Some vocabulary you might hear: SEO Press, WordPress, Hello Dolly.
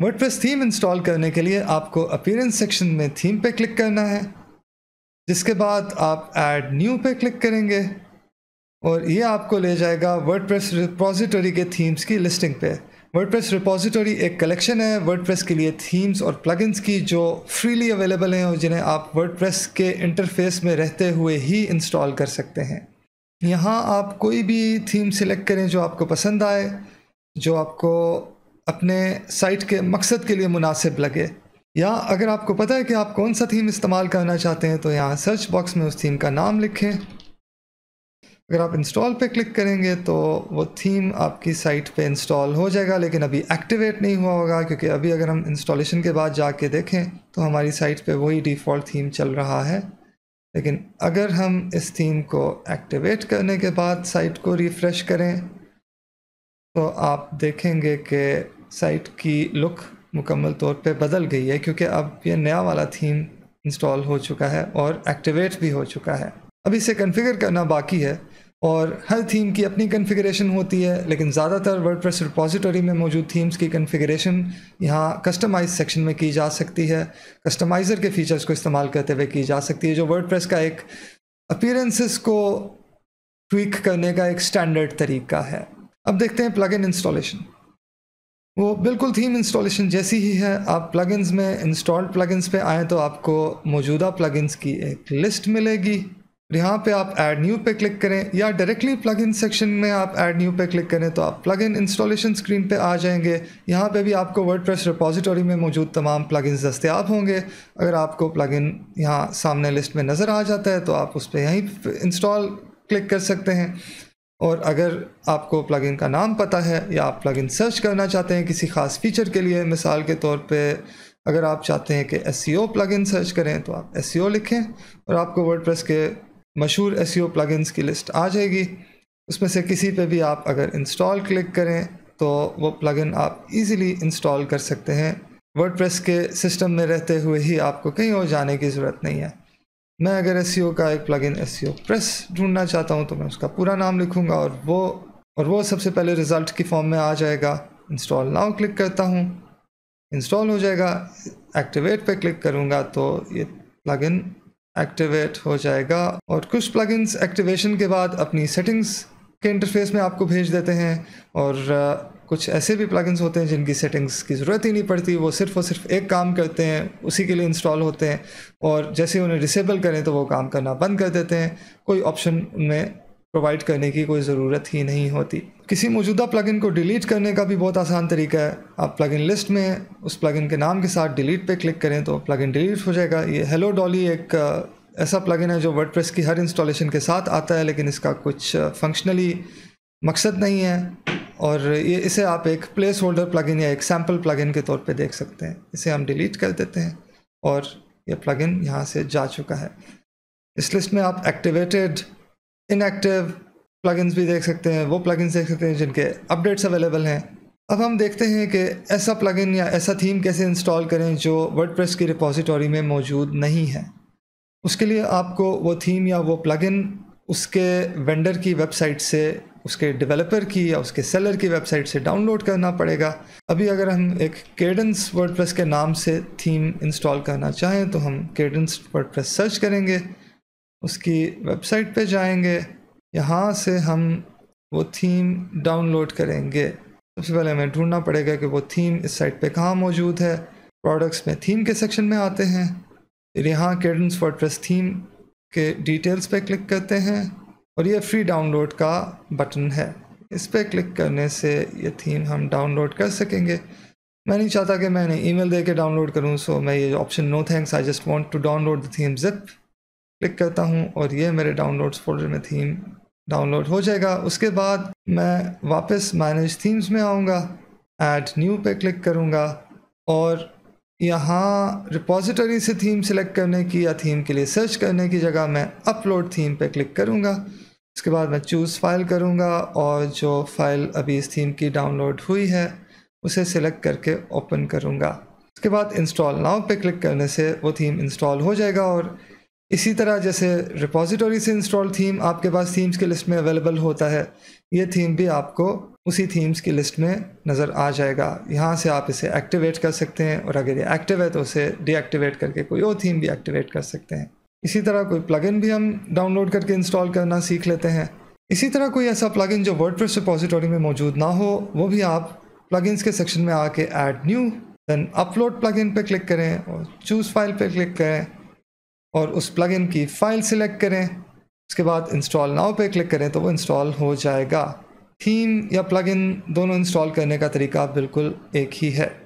WordPress theme install करने के लिए आपको अपीयरेंस सेक्शन में थीम पे क्लिक करना है, जिसके बाद आप ऐड न्यू पे क्लिक करेंगे और ये आपको ले जाएगा वर्डप्रेस रिपॉजिटरी के थीम्स की लिस्टिंग पे। वर्डप्रेस रिपॉजिटरी एक कलेक्शन है वर्डप्रेस के लिए थीम्स और प्लगइन्स की जो फ्रीली अवेलेबल हैं और जिन्हें आप वर्डप्रेस के इंटरफेस में रहते हुए ही इंस्टॉल कर सकते हैं। यहाँ आप कोई भी थीम सिलेक्ट करें जो आपको पसंद आए, जो आपको अपने साइट के मकसद के लिए मुनासिब लगे, या अगर आपको पता है कि आप कौन सा थीम इस्तेमाल करना चाहते हैं तो यहाँ सर्च बॉक्स में उस थीम का नाम लिखें। अगर आप इंस्टॉल पे क्लिक करेंगे तो वो थीम आपकी साइट पे इंस्टॉल हो जाएगा, लेकिन अभी एक्टिवेट नहीं हुआ होगा क्योंकि अभी अगर हम इंस्टॉलेशन के बाद जाके देखें तो हमारी साइट पे वही डिफ़ॉल्ट थीम चल रहा है। लेकिन अगर हम इस थीम को एक्टिवेट करने के बाद साइट को रिफ़्रेश करें तो आप देखेंगे कि साइट की लुक मुकम्मल तौर पे बदल गई है, क्योंकि अब ये नया वाला थीम इंस्टॉल हो चुका है और एक्टिवेट भी हो चुका है। अब इसे कॉन्फ़िगर करना बाकी है और हर थीम की अपनी कॉन्फ़िगरेशन होती है, लेकिन ज़्यादातर वर्डप्रेस रिपॉजिटरी में मौजूद थीम्स की कॉन्फ़िगरेशन यहाँ कस्टमाइज सेक्शन में की जा सकती है। कस्टमाइज़र के फीचर्स को इस्तेमाल करते हुए की जा सकती है, जो वर्डप्रेस का एक अपीयरेंसेस को ट्वीक करने का एक स्टैंडर्ड तरीका है। अब देखते हैं प्लगइन इंस्टॉलेशन। वो बिल्कुल थीम इंस्टॉलेशन जैसी ही है। आप प्लगइन्स में इंस्टॉल्ड प्लगइन्स पे आएँ तो आपको मौजूदा प्लगइन्स की एक लिस्ट मिलेगी। यहाँ पे आप ऐड न्यू पे क्लिक करें या डायरेक्टली प्लगइन सेक्शन में आप ऐड न्यू पे क्लिक करें तो आप प्लगइन इंस्टॉलेशन स्क्रीन पे आ जाएंगे। यहाँ पे भी आपको वर्डप्रेस रिपॉजिटरी में मौजूद तमाम प्लगइन्स दस्तियाब होंगे। अगर आपको प्लगइन यहाँ सामने लिस्ट में नज़र आ जाता है तो आप उस पर यहीं इंस्टॉल क्लिक कर सकते हैं, और अगर आपको प्लगइन का नाम पता है या आप प्लगइन सर्च करना चाहते हैं किसी ख़ास फीचर के लिए, मिसाल के तौर पे अगर आप चाहते हैं कि SEO प्लगइन सर्च करें तो आप SEO लिखें और आपको वर्डप्रेस के मशहूर SEO प्लगइन्स की लिस्ट आ जाएगी। उसमें से किसी पे भी आप अगर इंस्टॉल क्लिक करें तो वो प्लगइन आप इजीली इंस्टॉल कर सकते हैं। वर्डप्रेस के सिस्टम में रहते हुए ही आपको कहीं और जाने की ज़रूरत नहीं है। मैं अगर SEO का एक प्लगइन SEO प्रेस ढूंढना चाहता हूं तो मैं उसका पूरा नाम लिखूंगा और वो सबसे पहले रिज़ल्ट की फॉर्म में आ जाएगा। इंस्टॉल नाउ क्लिक करता हूं, इंस्टॉल हो जाएगा। एक्टिवेट पे क्लिक करूंगा तो ये प्लगइन एक्टिवेट हो जाएगा। और कुछ प्लगइन्स एक्टिवेशन के बाद अपनी सेटिंग्स के इंटरफेस में आपको भेज देते हैं, और कुछ ऐसे भी प्लगइन्स होते हैं जिनकी सेटिंग्स की ज़रूरत ही नहीं पड़ती, वो सिर्फ़ एक काम करते हैं, उसी के लिए इंस्टॉल होते हैं, और जैसे उन्हें डिसेबल करें तो वो काम करना बंद कर देते हैं। कोई ऑप्शन उन्हें प्रोवाइड करने की कोई ज़रूरत ही नहीं होती। किसी मौजूदा प्लगइन को डिलीट करने का भी बहुत आसान तरीका है। आप प्लगइन लिस्ट में उस प्लगइन के नाम के साथ डिलीट पे क्लिक करें तो प्लगइन डिलीट हो जाएगा। ये हेलो डॉली एक ऐसा प्लगइन है जो वर्डप्रेस की हर इंस्टॉलेशन के साथ आता है, लेकिन इसका कुछ फंक्शनली मकसद नहीं है, और ये इसे आप एक प्लेस होल्डर प्लगइन या एक सैम्पल प्लगइन के तौर पे देख सकते हैं। इसे हम डिलीट कर देते हैं और ये प्लगइन यहाँ से जा चुका है। इस लिस्ट में आप एक्टिवेटेड, इनएक्टिव प्लगइन्स भी देख सकते हैं, वो प्लगइन्स देख सकते हैं जिनके अपडेट्स अवेलेबल हैं। अब हम देखते हैं कि ऐसा प्लगइन या ऐसा थीम कैसे इंस्टॉल करें जो वर्डप्रेस की रिपॉजिटरी में मौजूद नहीं है। उसके लिए आपको वो थीम या वो प्लगइन उसके वेंडर की वेबसाइट से, उसके डेवलपर की या उसके सेलर की वेबसाइट से डाउनलोड करना पड़ेगा। अभी अगर हम एक केडेंस वर्डप्रेस के नाम से थीम इंस्टॉल करना चाहें तो हम केडेंस वर्डप्रेस सर्च करेंगे, उसकी वेबसाइट पे जाएंगे, यहाँ से हम वो थीम डाउनलोड करेंगे। सबसे पहले हमें ढूंढना पड़ेगा कि वो थीम इस साइट पे कहाँ मौजूद है। प्रोडक्ट्स में थीम के सेक्शन में आते हैं, फिर यहाँ केडेंस वर्डप्रेस थीम के डिटेल्स पे क्लिक करते हैं और ये फ्री डाउनलोड का बटन है, इस पर क्लिक करने से ये थीम हम डाउनलोड कर सकेंगे। मैं नहीं चाहता कि मैंने ईमेल दे के डाउनलोड करूँ, सो मैं ये option no thanks, I just want to download the theme zip click करता हूँ और ये मेरे डाउनलोड्स फोल्डर में थीम डाउनलोड हो जाएगा। उसके बाद मैं वापस मैनेज थीम्स में आऊँगा, ऐड न्यू पे क्लिक करूँगा और यहाँ रिपॉजिटरी से थीम सेलेक्ट करने की या थीम के लिए सर्च करने की जगह मैं अपलोड थीम पे क्लिक करूँगा। इसके बाद मैं चूज़ फ़ाइल करूँगा और जो फ़ाइल अभी इस थीम की डाउनलोड हुई है उसे सेलेक्ट करके ओपन करूँगा। इसके बाद इंस्टॉल नाउ पे क्लिक करने से वो थीम इंस्टॉल हो जाएगा। और इसी तरह जैसे रिपॉजिटरी से इंस्टॉल थीम आपके पास थीम्स की लिस्ट में अवेलेबल होता है, ये थीम भी आपको उसी थीम्स की लिस्ट में नज़र आ जाएगा। यहाँ से आप इसे एक्टिवेट कर सकते हैं और अगर ये एक्टिव है तो उसे डीएक्टिवेट करके कोई और थीम भी एक्टिवेट कर सकते हैं। इसी तरह कोई प्लगइन भी हम डाउनलोड करके इंस्टॉल करना सीख लेते हैं। इसी तरह कोई ऐसा प्लगइन जो वर्डप्रेस रिपोजिटरी में मौजूद ना हो वो भी आप प्लगइन्स के सेक्शन में आके add new then upload plugin पे क्लिक करें और चूज़ फाइल पे क्लिक करें और उस प्लगइन की फ़ाइल सिलेक्ट करें। उसके बाद इंस्टॉल नाउ पे क्लिक करें तो वो इंस्टॉल हो जाएगा। थीम या प्लगइन दोनों इंस्टॉल करने का तरीका बिल्कुल एक ही है।